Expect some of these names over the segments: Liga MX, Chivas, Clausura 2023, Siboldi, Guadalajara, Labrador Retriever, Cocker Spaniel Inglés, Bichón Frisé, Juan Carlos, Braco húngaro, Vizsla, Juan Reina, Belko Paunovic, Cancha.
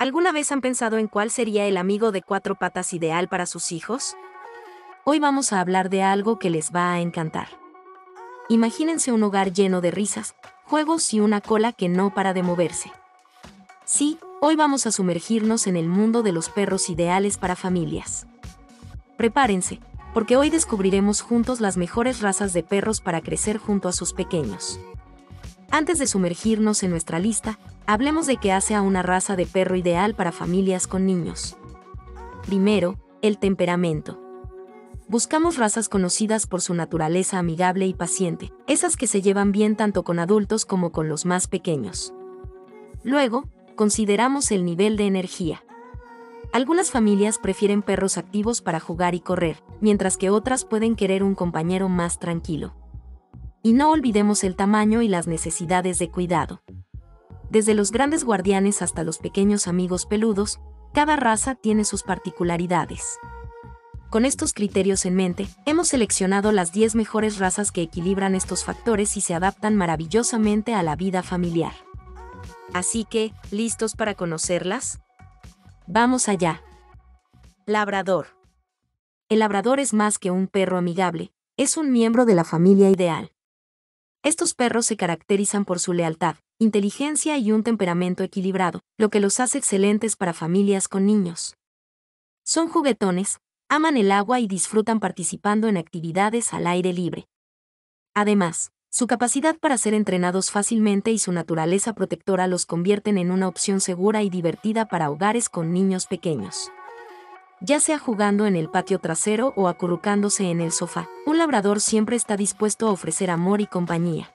¿Alguna vez han pensado en cuál sería el amigo de cuatro patas ideal para sus hijos? Hoy vamos a hablar de algo que les va a encantar. Imagínense un hogar lleno de risas, juegos y una cola que no para de moverse. Sí, hoy vamos a sumergirnos en el mundo de los perros ideales para familias. Prepárense, porque hoy descubriremos juntos las mejores razas de perros para crecer junto a sus pequeños. Antes de sumergirnos en nuestra lista, hablemos de qué hace a una raza de perro ideal para familias con niños. Primero, el temperamento. Buscamos razas conocidas por su naturaleza amigable y paciente, esas que se llevan bien tanto con adultos como con los más pequeños. Luego, consideramos el nivel de energía. Algunas familias prefieren perros activos para jugar y correr, mientras que otras pueden querer un compañero más tranquilo. Y no olvidemos el tamaño y las necesidades de cuidado. Desde los grandes guardianes hasta los pequeños amigos peludos, cada raza tiene sus particularidades. Con estos criterios en mente, hemos seleccionado las 10 mejores razas que equilibran estos factores y se adaptan maravillosamente a la vida familiar. Así que, ¿listos para conocerlas? ¡Vamos allá! Labrador. El labrador es más que un perro amigable, es un miembro de la familia ideal. Estos perros se caracterizan por su lealtad, inteligencia y un temperamento equilibrado, lo que los hace excelentes para familias con niños. Son juguetones, aman el agua y disfrutan participando en actividades al aire libre. Además, su capacidad para ser entrenados fácilmente y su naturaleza protectora los convierten en una opción segura y divertida para hogares con niños pequeños. Ya sea jugando en el patio trasero o acurrucándose en el sofá, un labrador siempre está dispuesto a ofrecer amor y compañía.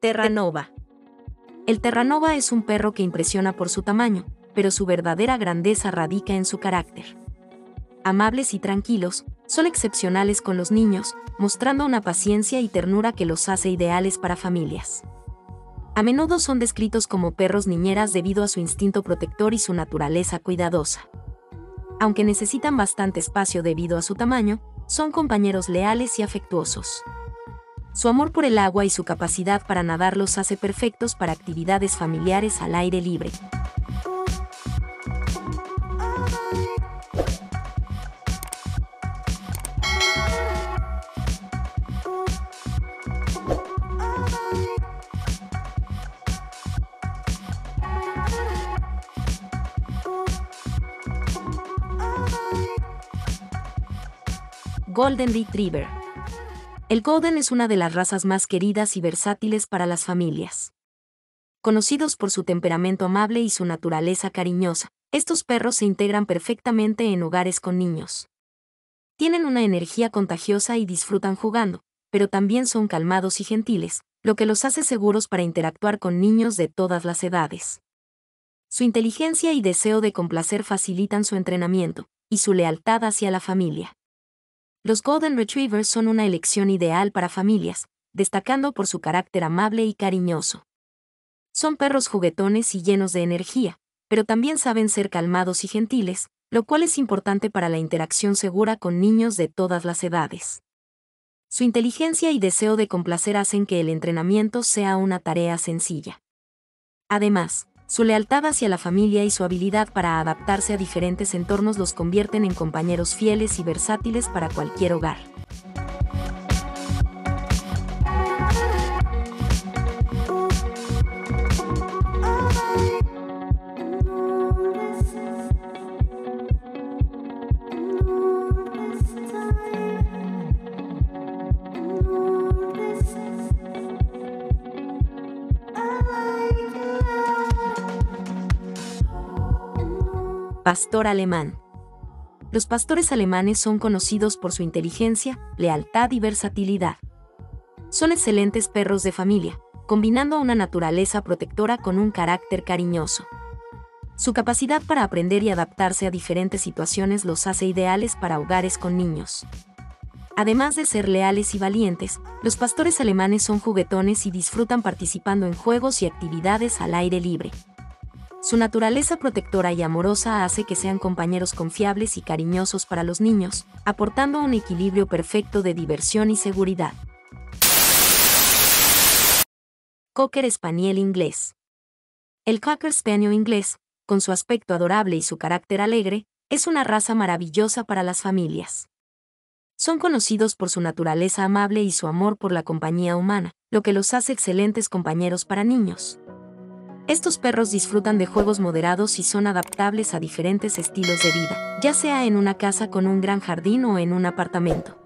Terranova. El Terranova es un perro que impresiona por su tamaño, pero su verdadera grandeza radica en su carácter. Amables y tranquilos, son excepcionales con los niños, mostrando una paciencia y ternura que los hace ideales para familias. A menudo son descritos como perros niñeras debido a su instinto protector y su naturaleza cuidadosa. Aunque necesitan bastante espacio debido a su tamaño, son compañeros leales y afectuosos. Su amor por el agua y su capacidad para nadar los hace perfectos para actividades familiares al aire libre. Golden Retriever. El Golden es una de las razas más queridas y versátiles para las familias. Conocidos por su temperamento amable y su naturaleza cariñosa, estos perros se integran perfectamente en hogares con niños. Tienen una energía contagiosa y disfrutan jugando, pero también son calmados y gentiles, lo que los hace seguros para interactuar con niños de todas las edades. Su inteligencia y deseo de complacer facilitan su entrenamiento, y su lealtad hacia la familia. Los Golden Retrievers son una elección ideal para familias, destacando por su carácter amable y cariñoso. Son perros juguetones y llenos de energía, pero también saben ser calmados y gentiles, lo cual es importante para la interacción segura con niños de todas las edades. Su inteligencia y deseo de complacer hacen que el entrenamiento sea una tarea sencilla. Además, su lealtad hacia la familia y su habilidad para adaptarse a diferentes entornos los convierten en compañeros fieles y versátiles para cualquier hogar. Pastor alemán. Los pastores alemanes son conocidos por su inteligencia, lealtad y versatilidad. Son excelentes perros de familia, combinando una naturaleza protectora con un carácter cariñoso. Su capacidad para aprender y adaptarse a diferentes situaciones los hace ideales para hogares con niños. Además de ser leales y valientes, los pastores alemanes son juguetones y disfrutan participando en juegos y actividades al aire libre. Su naturaleza protectora y amorosa hace que sean compañeros confiables y cariñosos para los niños, aportando un equilibrio perfecto de diversión y seguridad. Cocker Spaniel Inglés. El Cocker Spaniel inglés, con su aspecto adorable y su carácter alegre, es una raza maravillosa para las familias. Son conocidos por su naturaleza amable y su amor por la compañía humana, lo que los hace excelentes compañeros para niños. Estos perros disfrutan de juegos moderados y son adaptables a diferentes estilos de vida, ya sea en una casa con un gran jardín o en un apartamento.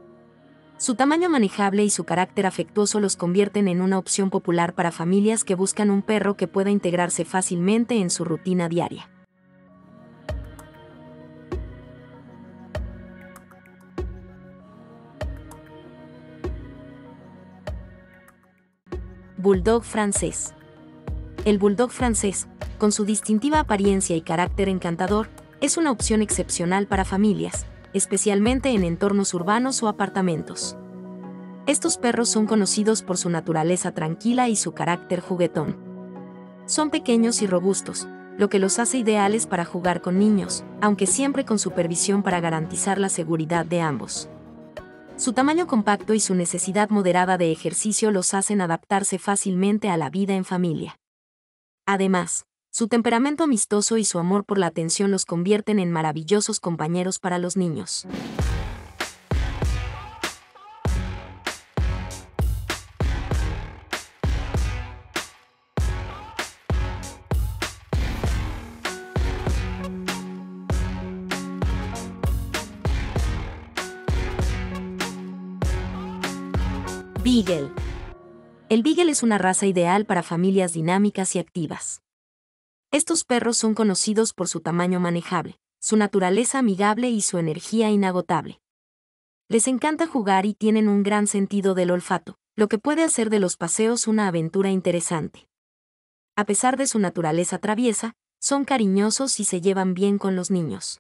Su tamaño manejable y su carácter afectuoso los convierten en una opción popular para familias que buscan un perro que pueda integrarse fácilmente en su rutina diaria. Bulldog francés. El bulldog francés, con su distintiva apariencia y carácter encantador, es una opción excepcional para familias, especialmente en entornos urbanos o apartamentos. Estos perros son conocidos por su naturaleza tranquila y su carácter juguetón. Son pequeños y robustos, lo que los hace ideales para jugar con niños, aunque siempre con supervisión para garantizar la seguridad de ambos. Su tamaño compacto y su necesidad moderada de ejercicio los hacen adaptarse fácilmente a la vida en familia. Además, su temperamento amistoso y su amor por la atención los convierten en maravillosos compañeros para los niños. Beagle. El Beagle es una raza ideal para familias dinámicas y activas. Estos perros son conocidos por su tamaño manejable, su naturaleza amigable y su energía inagotable. Les encanta jugar y tienen un gran sentido del olfato, lo que puede hacer de los paseos una aventura interesante. A pesar de su naturaleza traviesa, son cariñosos y se llevan bien con los niños.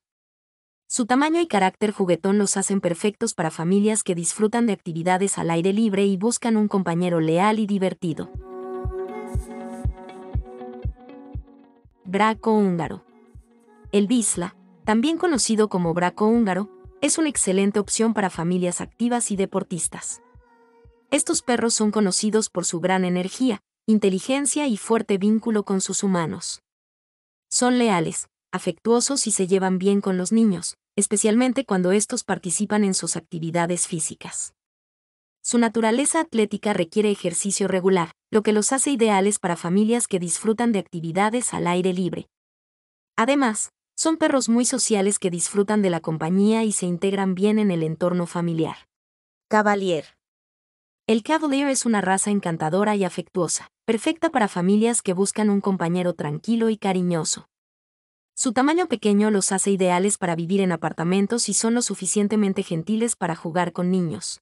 Su tamaño y carácter juguetón los hacen perfectos para familias que disfrutan de actividades al aire libre y buscan un compañero leal y divertido. Braco húngaro. El Vizsla, también conocido como braco húngaro, es una excelente opción para familias activas y deportistas. Estos perros son conocidos por su gran energía, inteligencia y fuerte vínculo con sus humanos. Son leales, afectuosos y se llevan bien con los niños, especialmente cuando estos participan en sus actividades físicas. Su naturaleza atlética requiere ejercicio regular, lo que los hace ideales para familias que disfrutan de actividades al aire libre. Además, son perros muy sociales que disfrutan de la compañía y se integran bien en el entorno familiar. Cavalier. El Cavalier es una raza encantadora y afectuosa, perfecta para familias que buscan un compañero tranquilo y cariñoso. Su tamaño pequeño los hace ideales para vivir en apartamentos y son lo suficientemente gentiles para jugar con niños.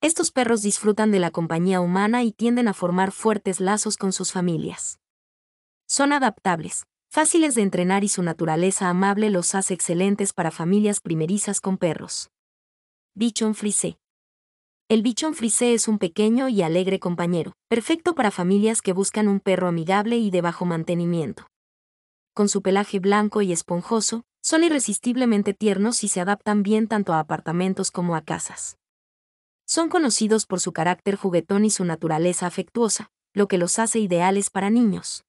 Estos perros disfrutan de la compañía humana y tienden a formar fuertes lazos con sus familias. Son adaptables, fáciles de entrenar y su naturaleza amable los hace excelentes para familias primerizas con perros. Bichón Frisé. El Bichón Frisé es un pequeño y alegre compañero, perfecto para familias que buscan un perro amigable y de bajo mantenimiento. Con su pelaje blanco y esponjoso, son irresistiblemente tiernos y se adaptan bien tanto a apartamentos como a casas. Son conocidos por su carácter juguetón y su naturaleza afectuosa, lo que los hace ideales para niños.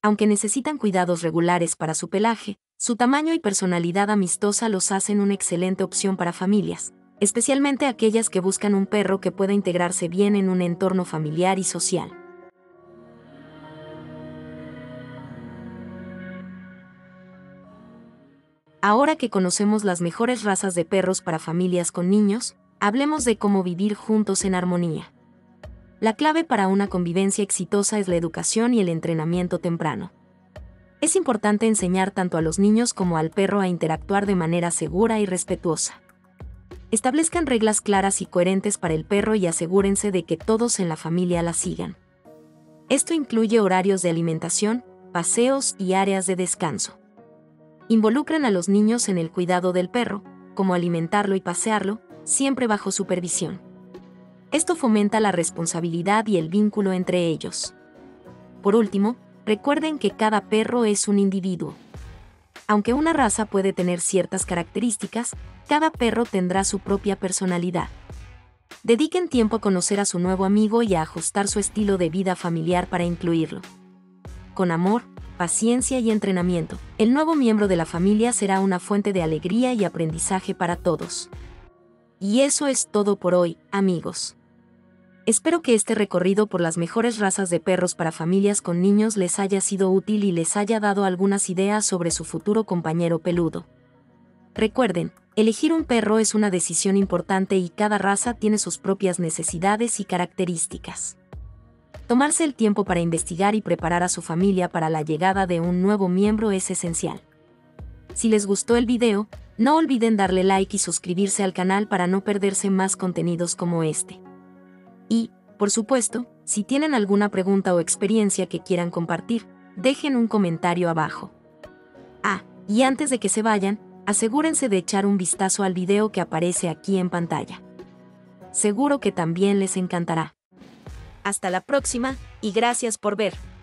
Aunque necesitan cuidados regulares para su pelaje, su tamaño y personalidad amistosa los hacen una excelente opción para familias, especialmente aquellas que buscan un perro que pueda integrarse bien en un entorno familiar y social. Ahora que conocemos las mejores razas de perros para familias con niños, hablemos de cómo vivir juntos en armonía. La clave para una convivencia exitosa es la educación y el entrenamiento temprano. Es importante enseñar tanto a los niños como al perro a interactuar de manera segura y respetuosa. Establezcan reglas claras y coherentes para el perro y asegúrense de que todos en la familia las sigan. Esto incluye horarios de alimentación, paseos y áreas de descanso. Involucran a los niños en el cuidado del perro, como alimentarlo y pasearlo, siempre bajo supervisión. Esto fomenta la responsabilidad y el vínculo entre ellos. Por último, recuerden que cada perro es un individuo. Aunque una raza puede tener ciertas características, cada perro tendrá su propia personalidad. Dediquen tiempo a conocer a su nuevo amigo y a ajustar su estilo de vida familiar para incluirlo. Con amor, paciencia y entrenamiento, el nuevo miembro de la familia será una fuente de alegría y aprendizaje para todos. Y eso es todo por hoy, amigos. Espero que este recorrido por las mejores razas de perros para familias con niños les haya sido útil y les haya dado algunas ideas sobre su futuro compañero peludo. Recuerden, elegir un perro es una decisión importante y cada raza tiene sus propias necesidades y características. Tomarse el tiempo para investigar y preparar a su familia para la llegada de un nuevo miembro es esencial. Si les gustó el video, no olviden darle like y suscribirse al canal para no perderse más contenidos como este. Y, por supuesto, si tienen alguna pregunta o experiencia que quieran compartir, dejen un comentario abajo. Y antes de que se vayan, asegúrense de echar un vistazo al video que aparece aquí en pantalla. Seguro que también les encantará. Hasta la próxima, y gracias por ver.